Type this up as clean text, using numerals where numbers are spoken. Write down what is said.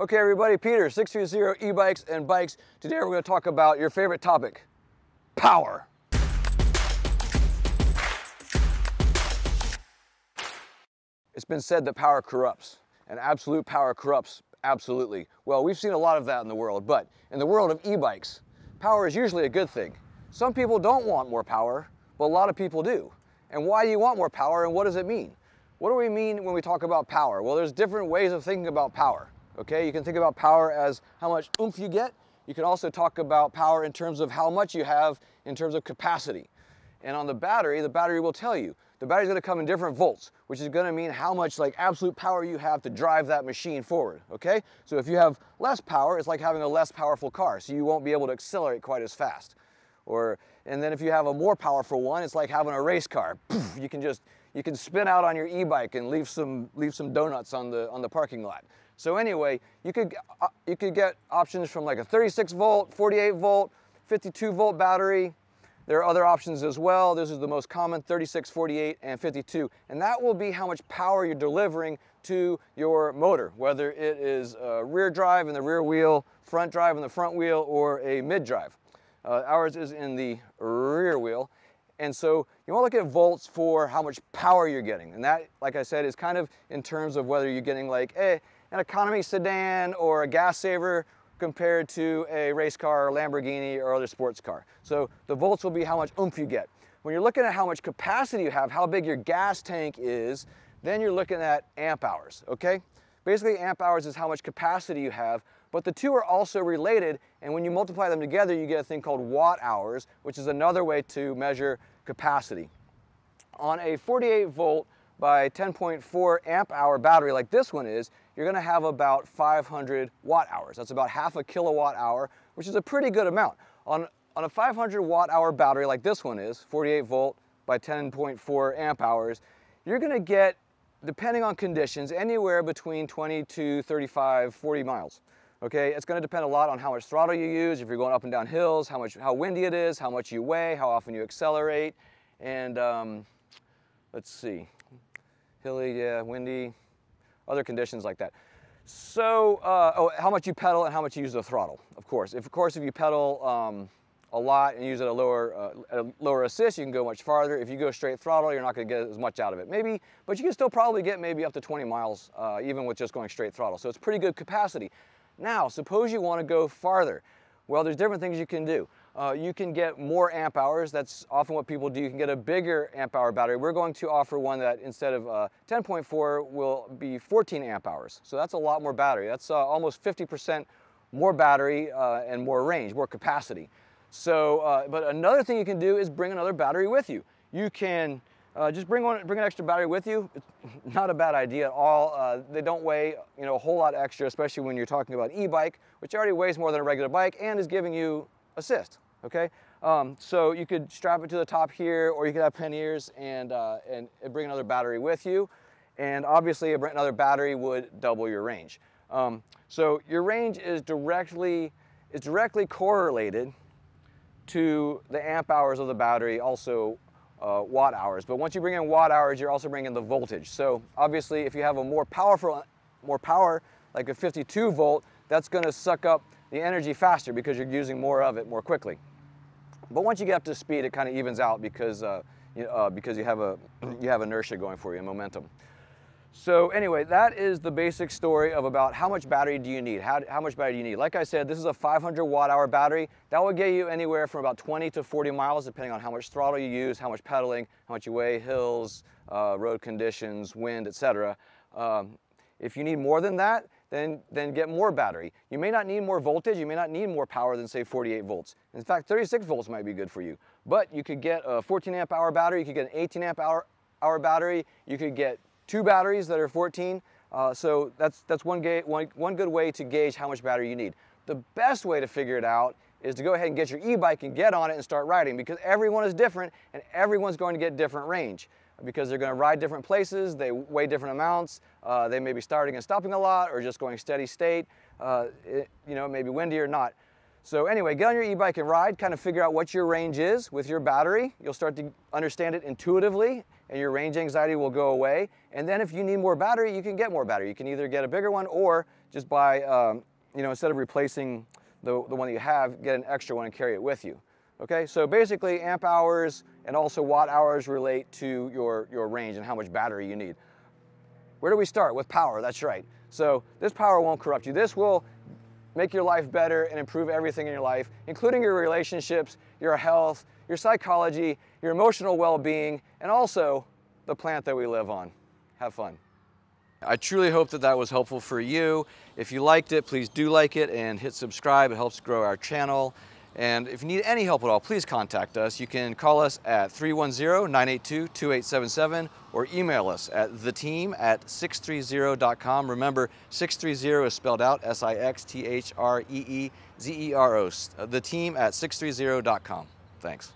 Okay everybody, Peter, 630 E-Bikes and Bikes. Today we're going to talk about your favorite topic, power. It's been said that power corrupts, and absolute power corrupts absolutely. Well, we've seen a lot of that in the world, but in the world of e-bikes, power is usually a good thing. Some people don't want more power, but a lot of people do. And why do you want more power, and what does it mean? What do we mean when we talk about power? Well, there's different ways of thinking about power. Okay, you can think about power as how much oomph you get. You can also talk about power in terms of how much you have in terms of capacity. And on the battery will tell you. The battery's gonna come in different volts, which is gonna mean how much like absolute power you have to drive that machine forward, okay? So if you have less power, it's like having a less powerful car, so you won't be able to accelerate quite as fast. And then if you have a more powerful one, it's like having a race car. Poof, you can spin out on your e-bike and leave some donuts on the parking lot. So anyway, you could get options from like a 36 volt, 48 volt, 52 volt battery. There are other options as well. This is the most common, 36, 48, and 52. And that will be how much power you're delivering to your motor, whether it is a rear drive in the rear wheel, front drive in the front wheel, or a mid drive. Ours is in the rear wheel. And so you want to look at volts for how much power you're getting. And that, like I said, is kind of in terms of whether you're getting like an economy sedan or a gas saver compared to a race car, or Lamborghini, or other sports car. So the volts will be how much oomph you get. When you're looking at how much capacity you have, how big your gas tank is, then you're looking at amp hours, okay? Basically amp hours is how much capacity you have, but the two are also related, and when you multiply them together, you get a thing called watt hours, which is another way to measure capacity. On a 48 volt by 10.4 amp hour battery like this one is, you're gonna have about 500 watt hours. That's about half a kilowatt hour, which is a pretty good amount. On a 500 watt hour battery like this one is, 48 volt by 10.4 amp hours, you're gonna get, depending on conditions, anywhere between 20 to 35, 40 miles. Okay, it's gonna depend a lot on how much throttle you use, if you're going up and down hills, how windy it is, how much you weigh, how often you accelerate, and let's see. Hilly, yeah, windy, other conditions like that. So, how much you pedal and how much you use the throttle, of course. If you pedal a lot and use it at a lower assist, you can go much farther. If you go straight throttle, you're not gonna get as much out of it. Maybe, but you can still probably get maybe up to 20 miles even with just going straight throttle. So it's pretty good capacity. Now, suppose you wanna go farther. Well, there's different things you can do. You can get more amp hours. That's often what people do. You can get a bigger amp hour battery. We're going to offer one that instead of 10.4 will be 14 amp hours. So that's a lot more battery. That's almost 50% more battery and more range, more capacity. So, but another thing you can do is bring another battery with you. You can just bring an extra battery with you. It's not a bad idea at all. They don't weigh a whole lot extra, especially when you're talking about e-bike, which already weighs more than a regular bike and is giving you assist, okay? So you could strap it to the top here, or you could have panniers and bring another battery with you. And obviously another battery would double your range. So your range is directly correlated to the amp hours of the battery, also watt hours. But once you bring in watt hours, you're also bringing the voltage. So obviously if you have a more power, like a 52 volt, that's gonna suck up the energy faster because you're using more of it more quickly. But once you get up to speed, it kind of evens out because you have inertia going for you, momentum. So anyway, that is the basic story of about how much battery do you need? How much battery do you need? Like I said, this is a 500 watt hour battery. That will get you anywhere from about 20 to 40 miles, depending on how much throttle you use, how much pedaling, how much you weigh, hills, road conditions, wind, etc. If you need more than that, then get more battery. You may not need more voltage, you may not need more power than say 48 volts. In fact, 36 volts might be good for you, but you could get a 14 amp hour battery, you could get an 18 amp hour battery, you could get two batteries that are 14. So that's one good way to gauge how much battery you need. The best way to figure it out is to go ahead and get your e-bike and get on it and start riding, because everyone is different and everyone's going to get different range, because they're going to ride different places, they weigh different amounts, they may be starting and stopping a lot or just going steady state, maybe windy or not. So anyway, get on your e-bike and ride, kind of figure out what your range is with your battery. You'll start to understand it intuitively and your range anxiety will go away. And then if you need more battery, you can get more battery. You can either get a bigger one or just buy, you know, instead of replacing the one that you have, get an extra one and carry it with you. Okay, so basically amp hours and also watt hours relate to your range and how much battery you need. Where do we start? With power, that's right. So this power won't corrupt you. This will make your life better and improve everything in your life, including your relationships, your health, your psychology, your emotional well-being, and also the planet that we live on. Have fun. I truly hope that that was helpful for you. If you liked it, please do like it and hit subscribe. It helps grow our channel. And if you need any help at all, please contact us. You can call us at 310-982-2877 or email us at theteam@sixthreezero.com. Remember, 630 is spelled out SIXTHREEZERO. Theteam@sixthreezero.com. Thanks.